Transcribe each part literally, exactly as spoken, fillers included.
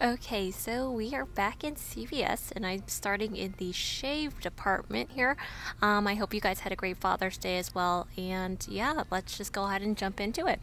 Okay, so we are back in C V S and I'm starting in the shave department here. Um, I hope you guys had a great Father's Day as well. And yeah, let's just go ahead and jump into it.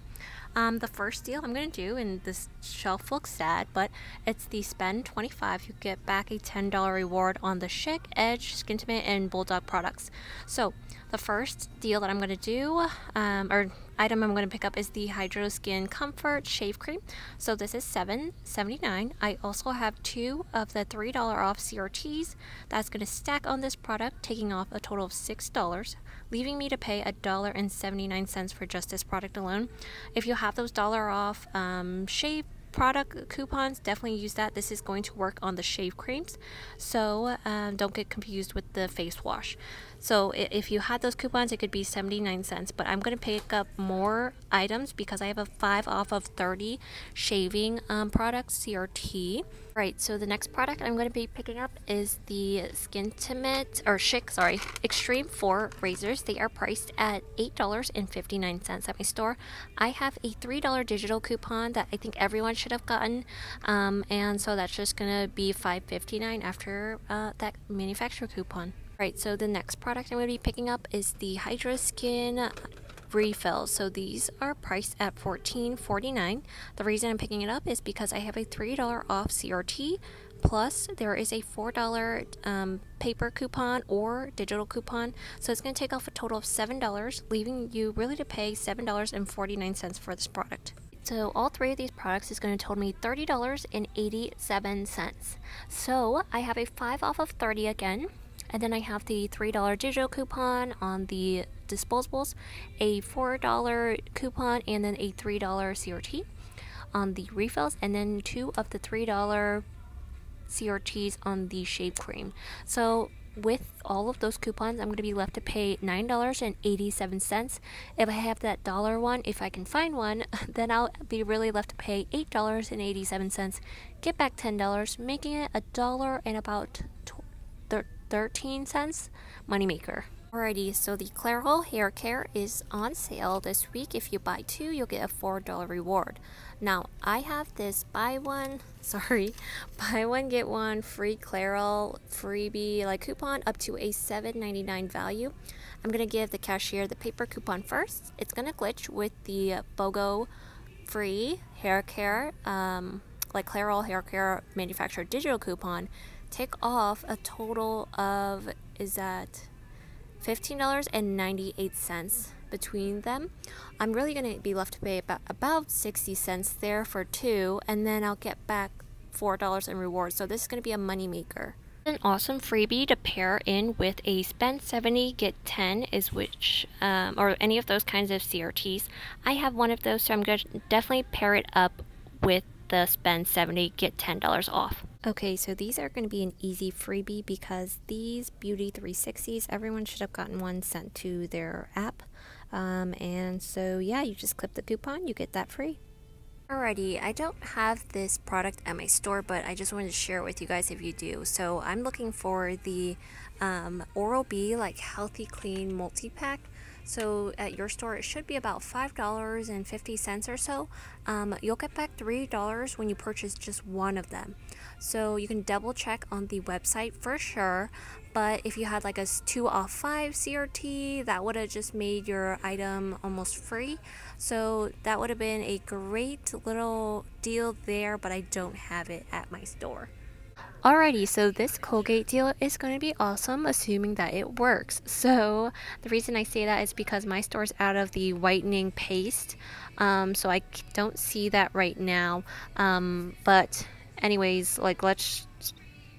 Um, the first deal I'm going to do, and this shelf looks sad, but it's the spend twenty-five dollars. You get back a ten dollar reward on the Schick, Edge, Skintimate, and Bulldog products. So the first deal that I'm going to do, um, or item I'm going to pick up, is the Hydro Skin Comfort Shave Cream. So this is seven seventy-nine. I also have two of the three dollar off C R Ts. That's going to stack on this product, taking off a total of six dollars, leaving me to pay one dollar and seventy-nine cents for just this product alone. If you have those dollar off um, shave product coupons, definitely use that. This is going to work on the shave creams, so um, don't get confused with the face wash. So if you had those coupons, it could be seventy-nine cents, but I'm going to pick up more items because I have a five off of thirty shaving um, products C R T. Right, so the next product I'm going to be picking up is the Skintimate, or Schick, sorry, Extreme Four razors. They are priced at eight dollars and fifty-nine cents at my store. I have a three dollar digital coupon that I think everyone should have gotten, um, and so that's just going to be five fifty-nine after uh, that manufacturer coupon. Right, so the next product I'm going to be picking up is the Hydra Skin Refill. So these are priced at fourteen forty-nine. The reason I'm picking it up is because I have a three dollar off C R T, plus there is a four dollar um, paper coupon or digital coupon. So it's going to take off a total of seven dollars, leaving you really to pay seven dollars and forty-nine cents for this product. So all three of these products is going to total me thirty dollars and eighty-seven cents. So I have a five off of thirty again. And then I have the three dollar digital coupon on the disposables, a four dollar coupon, and then a three dollar C R T on the refills, and then two of the three dollar C R Ts on the shave cream. So with all of those coupons, I'm going to be left to pay nine dollars and eighty-seven cents. If I have that dollar one, if I can find one, then I'll be really left to pay eight dollars and eighty-seven cents, get back ten dollars, making it a dollar and about thirteen cents moneymaker. Alrighty, so the Clairol hair care is on sale this week. If you buy two, you'll get a four dollar reward. Now, I have this buy one, sorry, buy one get one free Clairol freebie like coupon up to a seven ninety-nine value. I'm gonna give the cashier the paper coupon first. It's gonna glitch with the BOGO free hair care, um, like Clairol hair care manufacturer digital coupon. Take off a total of, is that fifteen dollars and ninety-eight cents between them. I'm really going to be left to pay about, about sixty cents there for two, and then I'll get back four dollars in rewards. So this is going to be a money maker. An awesome freebie to pair in with a spend seventy get ten is which um, or any of those kinds of C R Ts. I have one of those, so I'm going to definitely pair it up with the spend seventy get ten dollars off. Okay, so these are going to be an easy freebie because these Beauty three sixties, everyone should have gotten one sent to their app. Um, and so, yeah, you just clip the coupon, you get that free. Alrighty, I don't have this product at my store, but I just wanted to share it with you guys if you do. So I'm looking for the um, Oral-B like Healthy Clean Multi-Pack. So at your store, it should be about five dollars and fifty cents or so. Um, you'll get back three dollars when you purchase just one of them. So you can double check on the website for sure. But if you had like a two off five C R T, that would have just made your item almost free. So that would have been a great little deal there, but I don't have it at my store. Alrighty, so this Colgate deal is going to be awesome, assuming that it works. So the reason I say that is because my store's out of the whitening paste, um, so I don't see that right now. Um, but anyways, like let's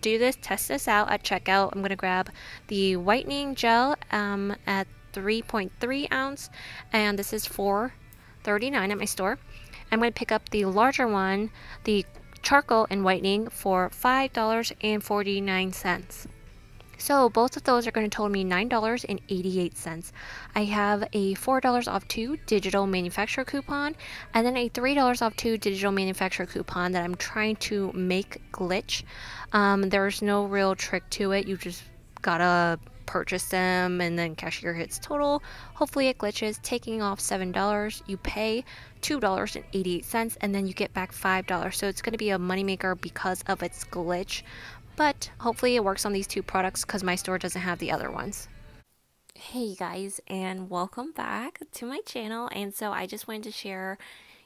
do this, test this out at checkout. I'm going to grab the whitening gel um, at three point three ounce, and this is four thirty-nine at my store. I'm going to pick up the larger one, the charcoal and whitening, for five dollars and forty-nine cents. So both of those are going to total me nine dollars and eighty-eight cents. I have a four dollar off two digital manufacturer coupon, and then a three dollar off two digital manufacturer coupon that I'm trying to make glitch. Um, there's no real trick to it. You just gotta purchase them and then cashier hits total. Hopefully it glitches, taking off seven dollars. You pay two dollars and eighty-eight cents and then you get back five dollars. So it's going to be a moneymaker because of its glitch. But hopefully it works on these two products because my store doesn't have the other ones. Hey guys, and welcome back to my channel. And so I just wanted to share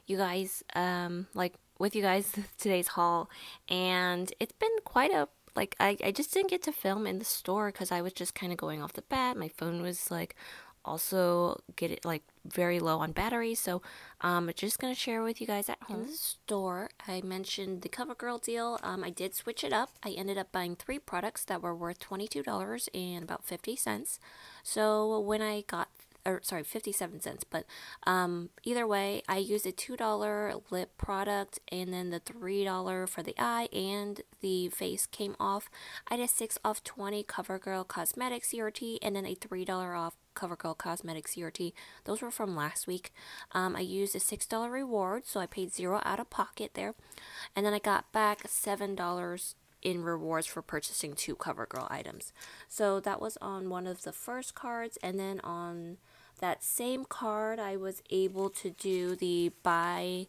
you guys, um, like with you guys today's haul. And it's been quite a, like I, I just didn't get to film in the store because I was just kind of going off the bat. My phone was like also get it like very low on battery, so um, I'm just gonna share with you guys at home. In the store, I mentioned the CoverGirl deal. Um, I did switch it up. I ended up buying three products that were worth twenty-two dollars and about fifty cents. So when I got, or sorry, fifty-seven cents. But um, either way, I used a two dollar lip product, and then the three dollar for the eye and the face came off. I had a six off twenty CoverGirl Cosmetic C R T, and then a three dollar off CoverGirl Cosmetic C R T. Those were from last week. Um, I used a six dollar reward, so I paid zero out of pocket there. And then I got back seven dollars in rewards for purchasing two CoverGirl items. So that was on one of the first cards, and then on that same card I was able to do the buy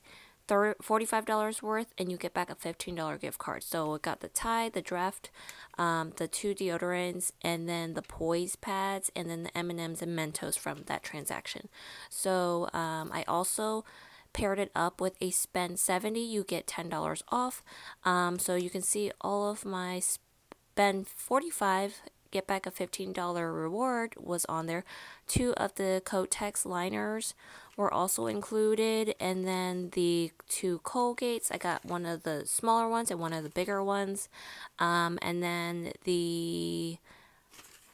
forty-five dollars worth and you get back a fifteen dollar gift card. So it got the Tide, the Draft, um, the two deodorants, and then the Poise pads, and then the M and M's and Mentos from that transaction. So um, I also paired it up with a spend seventy, you get ten dollars off. Um, so you can see all of my spend forty-five, get back a fifteen dollar reward was on there. Two of the Kotex liners were also included, and then the two Colgates. I got one of the smaller ones and one of the bigger ones, um, and then the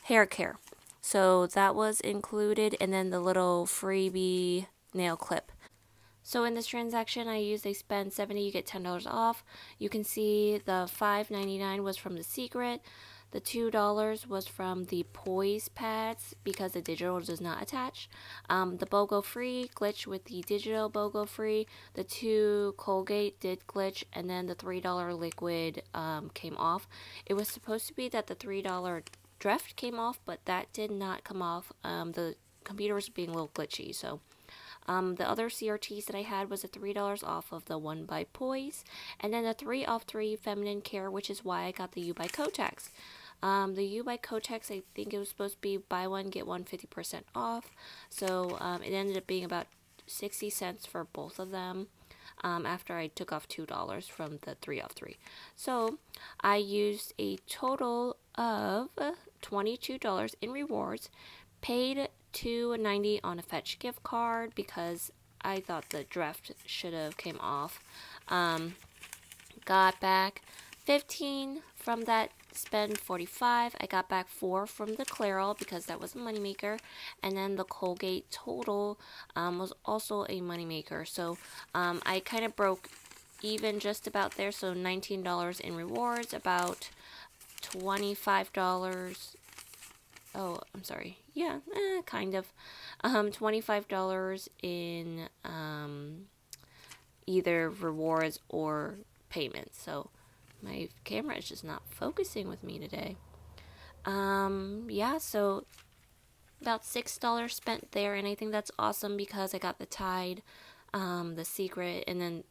hair care. So that was included, and then the little freebie nail clip. So in this transaction, I used a spend seventy, you get ten dollars off. You can see the five ninety-nine was from the Secret. The two dollars was from the Poise pads because the digital does not attach. Um, the BOGO free glitch with the digital BOGO free. The two Colgate did glitch, and then the three dollar liquid um, came off. It was supposed to be that the three dollar draft came off, but that did not come off. Um, the computer was being a little glitchy, so... Um, the other C R Ts that I had was a three dollar off of the one by Poise, and then a three off three feminine care, which is why I got the U by Kotex. Um, the U by Kotex, I think it was supposed to be buy one, get one fifty percent off. So um, it ended up being about sixty cents for both of them, um, after I took off two dollars from the three off three. So I used a total of twenty-two dollars in rewards, paid two ninety on a Fetch gift card because I thought the draft should have came off. Um, got back fifteen from that spend forty-five. I got back four from the Clairol because that was a moneymaker, and then the Colgate total um, was also a moneymaker. So um, I kind of broke even just about there. So nineteen dollars in rewards, about twenty-five dollars. Oh, I'm sorry. Yeah, eh, kind of. Um, twenty-five dollars in um, either rewards or payments. So my camera is just not focusing with me today. Um, yeah, so about six dollars spent there. And I think that's awesome because I got the Tide, um, the Secret, and then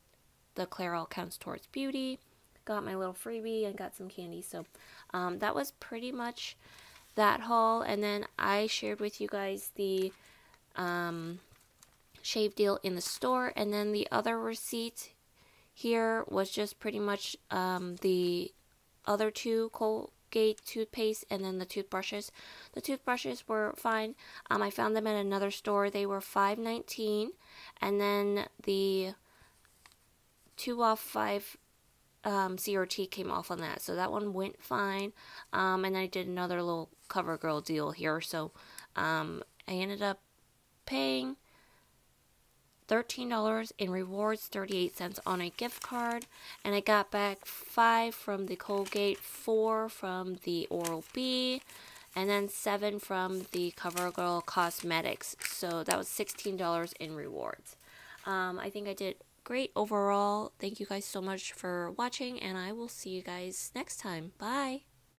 the Clairol counts towards beauty. Got my little freebie and got some candy. So um, that was pretty much... that haul. And then I shared with you guys the um, shave deal in the store, and then the other receipt here was just pretty much um, the other two Colgate toothpaste and then the toothbrushes. The toothbrushes were fine. Um, I found them at another store. They were five nineteen, and then the two off five Um, C R T came off on that, so that one went fine. Um, and I did another little CoverGirl deal here, so um, I ended up paying thirteen dollars in rewards, thirty-eight cents on a gift card, and I got back five from the Colgate, four from the Oral-B, and then seven from the CoverGirl Cosmetics. So that was sixteen dollars in rewards. Um, I think I did great overall. Thank you guys so much for watching, and I will see you guys next time. Bye.